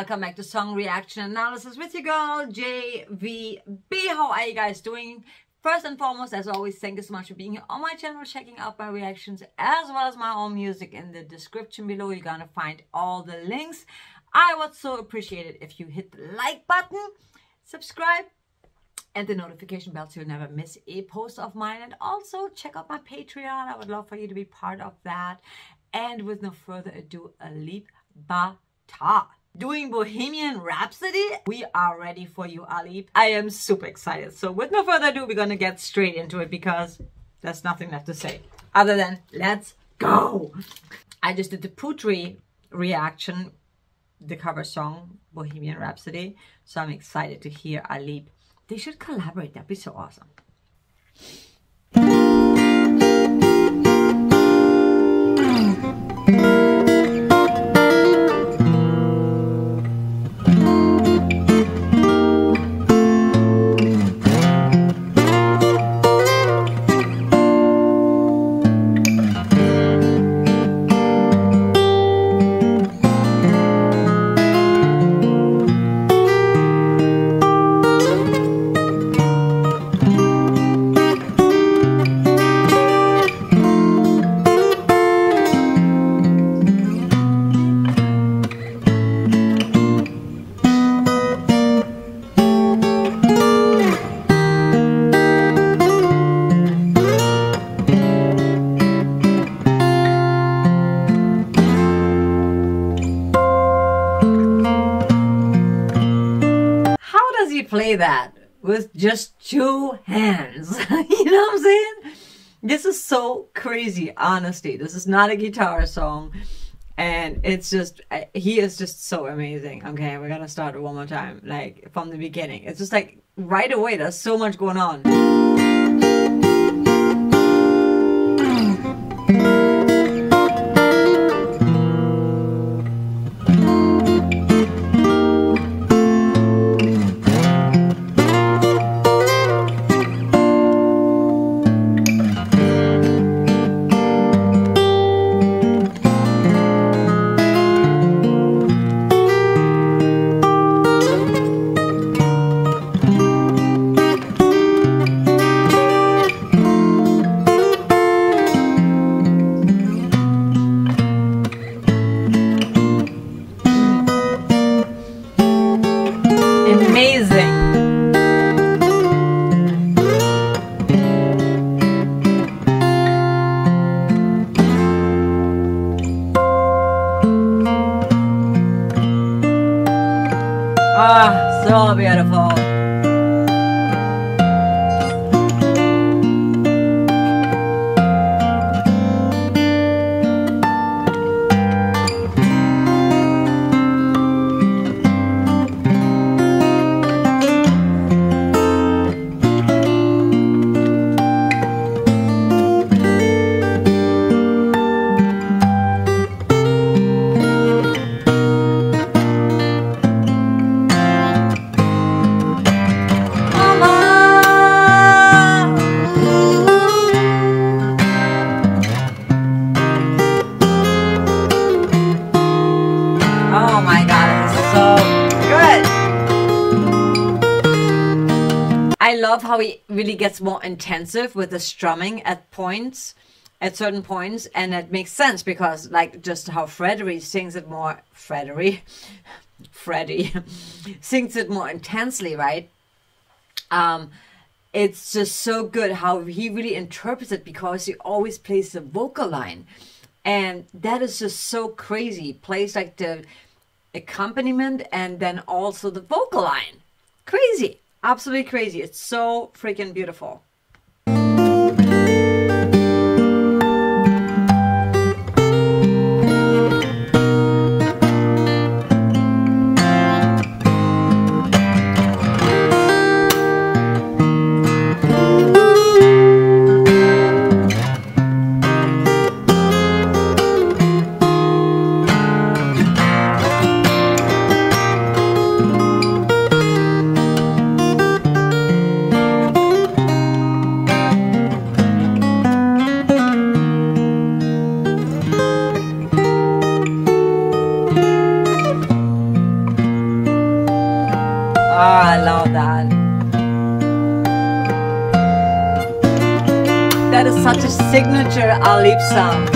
welcome back to Song Reaction Analysis with your girl JVB. How are you guys doing? First and foremost, as always, thank you so much for being here on my channel, checking out my reactions as well as my own music. In the description below, you're gonna find all the links. I would so appreciate it if you hit the like button, subscribe, and the notification bell so you'll never miss a post of mine. And also check out my Patreon. I would love for you to be part of that. And with no further ado, Alip Ba Ta doing Bohemian Rhapsody. We are ready for you, Alip. I am super excited. So with no further ado, we're gonna get straight into it because there's nothing left to say other than let's go. I just did the Putri reaction, the cover song Bohemian Rhapsody. So I'm excited to hear Alip. They should collaborate. That'd be so awesome. Play that with just two hands. You know what I'm saying? This is so crazy, honestly. This is not a guitar song, and it's just, he is just so amazing. Okay, we're gonna start one more time, like from the beginning. It's just like right away, there's so much going on. So beautiful. I love how he really gets more intensive with the strumming at certain points, and it makes sense because, like, just how Freddie sings it more intensely, right? It's just so good how he really interprets it because he always plays the vocal line, and that is just so crazy. He plays like the accompaniment and then also the vocal line. Crazy. Absolutely crazy. It's so freaking beautiful. I love that. That is such a signature Alip sound.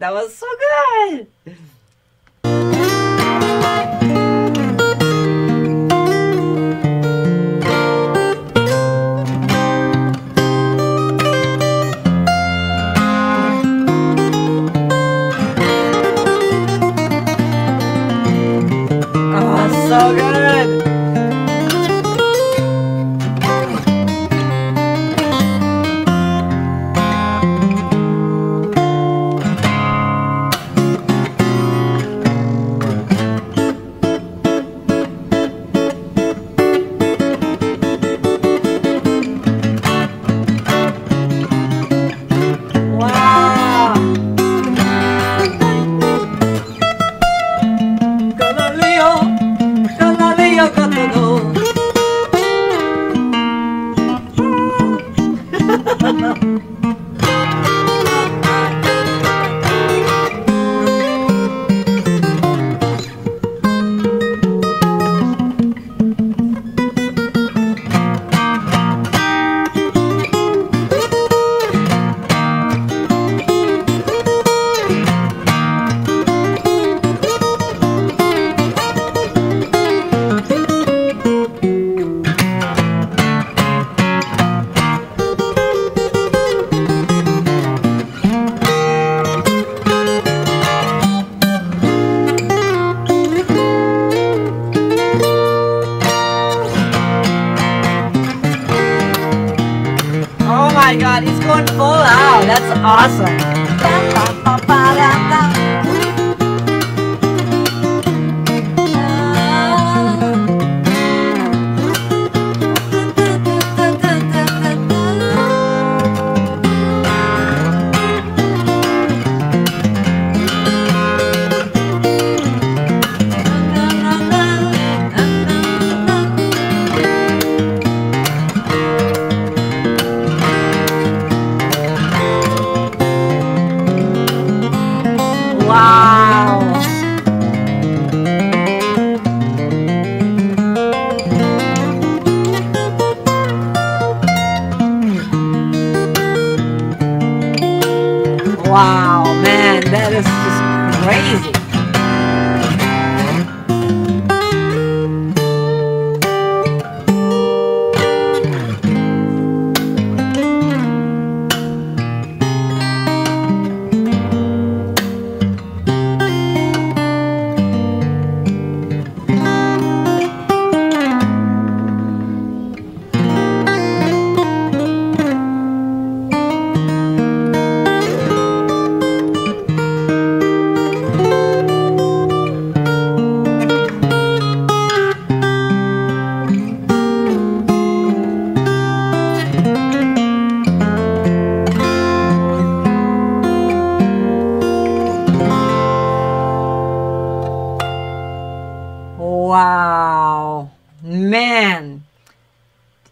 That was so good! Oh, so good! Oh my god, he's going full out. That's awesome. Wow, man, that is just crazy. Wow, man,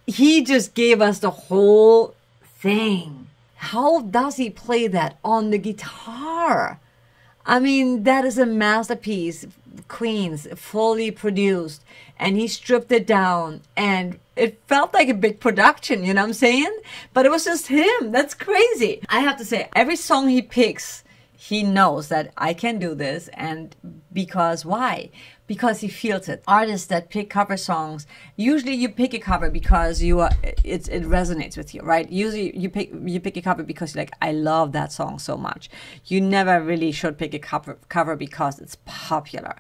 he just gave us the whole thing. How does he play that on the guitar? I mean, that is a masterpiece, Queens, fully produced, and he stripped it down, and it felt like a big production, you know what I'm saying? But it was just him. That's crazy. I have to say, every song he picks, he knows that I can do this, and because why? because he feels it. Artists that pick cover songs, usually you pick a cover because you are, it resonates with you, right? Usually you pick a cover because you're like, I love that song so much. You never really should pick a cover because it's popular,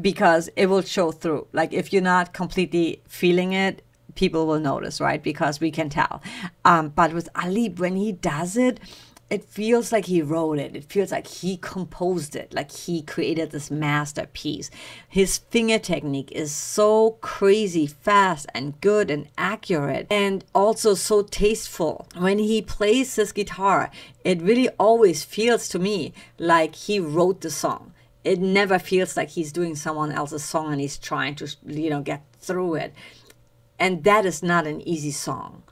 because it will show through. Like if you're not completely feeling it, people will notice, right? Because we can tell. But with Alip, when he does it, it feels like he wrote it. It feels like he composed it, like he created this masterpiece. His finger technique is so crazy fast and good and accurate, and also so tasteful. When he plays his guitar, it really always feels to me like he wrote the song. It never feels like he's doing someone else's song and he's trying to, you know, get through it. And that is not an easy song.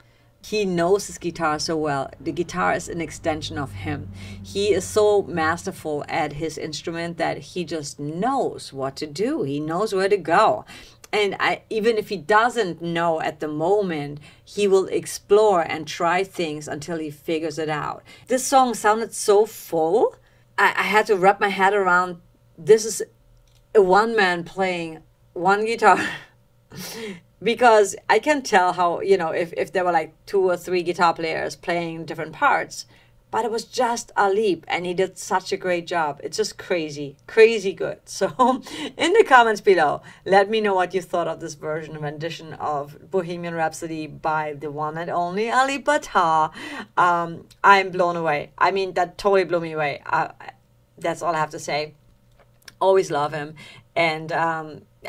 He knows his guitar so well. The guitar is an extension of him. He is so masterful at his instrument that he just knows what to do. He knows where to go. And even if he doesn't know at the moment, he will explore and try things until he figures it out. This song sounded so full. I had to wrap my head around, this is a one man playing one guitar. Because I can tell how, you know, if there were like 2 or 3 guitar players playing different parts, but it was just Alip, and he did such a great job. It's just crazy, crazy good. So in the comments below, let me know what you thought of this rendition of Bohemian Rhapsody by the one and only Alip Ba Ta. I'm blown away. I mean, that totally blew me away. That's all I have to say. Always love him. And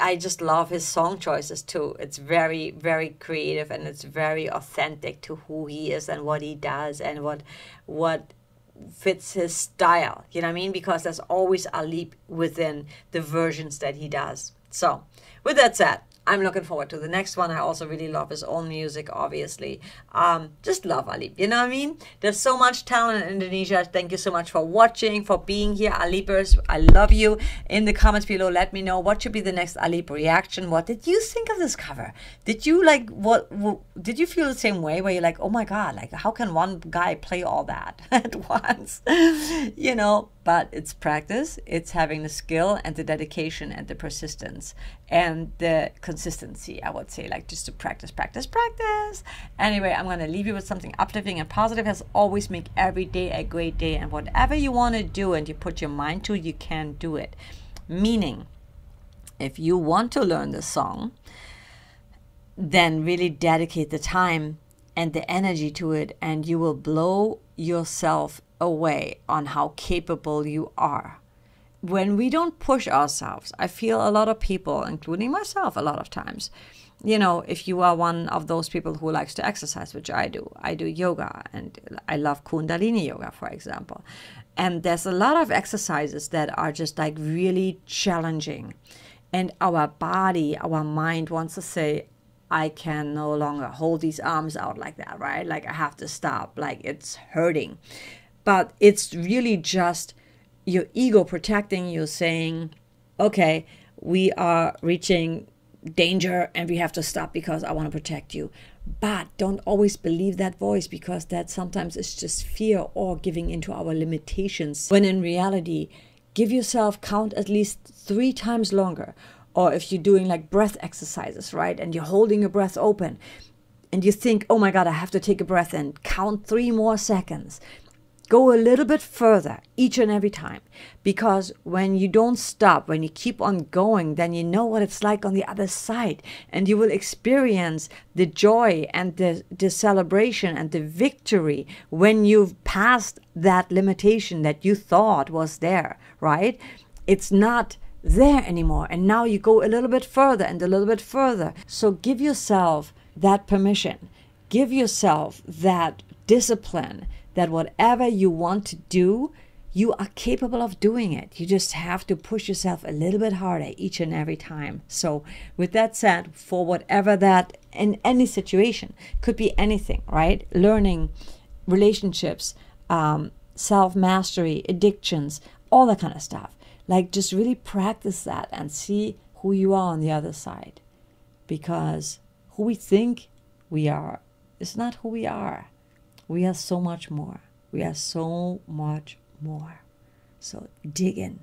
I just love his song choices too. It's very, very creative, and it's very authentic to who he is and what he does and what fits his style. You know what I mean? Because there's always Alip within the versions that he does. So with that said, I'm looking forward to the next one. I also really love his own music, obviously. Just love Alip, you know what I mean? There's so much talent in Indonesia. Thank you so much for watching, for being here. Alipers, I love you. In the comments below, let me know what should be the next Alip reaction. What did you think of this cover? Did you like, what did you feel the same way where you're like, oh my God, like how can one guy play all that at once? You know, but it's practice. It's having the skill and the dedication and the persistence and the consistency, I would say, like just to practice, practice, practice. Anyway, I'm going to leave you with something uplifting and positive. As always, make every day a great day, and whatever you want to do and you put your mind to, you can do it. Meaning, if you want to learn the song, then really dedicate the time and the energy to it, and you will blow yourself away on how capable you are. When we don't push ourselves, I feel a lot of people, including myself a lot of times, you know, if you are one of those people who likes to exercise, which I do yoga, and I love Kundalini yoga, for example. And there's a lot of exercises that are just like really challenging. And our body, our mind wants to say, I can no longer hold these arms out like that, right? Like I have to stop, like it's hurting. But it's really just your ego protecting you, saying, okay, we are reaching danger and we have to stop because I want to protect you. But don't always believe that voice, because that sometimes is just fear or giving into our limitations. When in reality, give yourself, count at least 3 times longer. Or if you're doing like breath exercises, right? And you're holding your breath open and you think, oh my God, I have to take a breath in, count 3 more seconds. Go a little bit further each and every time, because when you don't stop, when you keep on going, then you know what it's like on the other side, and you will experience the joy and the celebration and the victory when you've passed that limitation that you thought was there, right? It's not there anymore, and now you go a little bit further and a little bit further. So give yourself that permission. Give yourself that discipline, that whatever you want to do, you are capable of doing it. You just have to push yourself a little bit harder each and every time. So with that said, for whatever that, in any situation, could be anything, right? Learning, relationships, self-mastery, addictions, all that kind of stuff. Like just really practice that and see who you are on the other side. Because who we think we are is not who we are. We are so much more. We are so much more. So dig in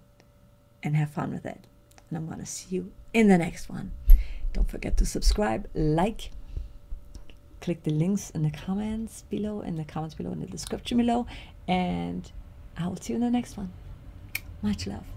and have fun with it. and I'm gonna see you in the next one. Don't forget to subscribe, like, click the links in the comments below, in the description below, and I will see you in the next one. Much love.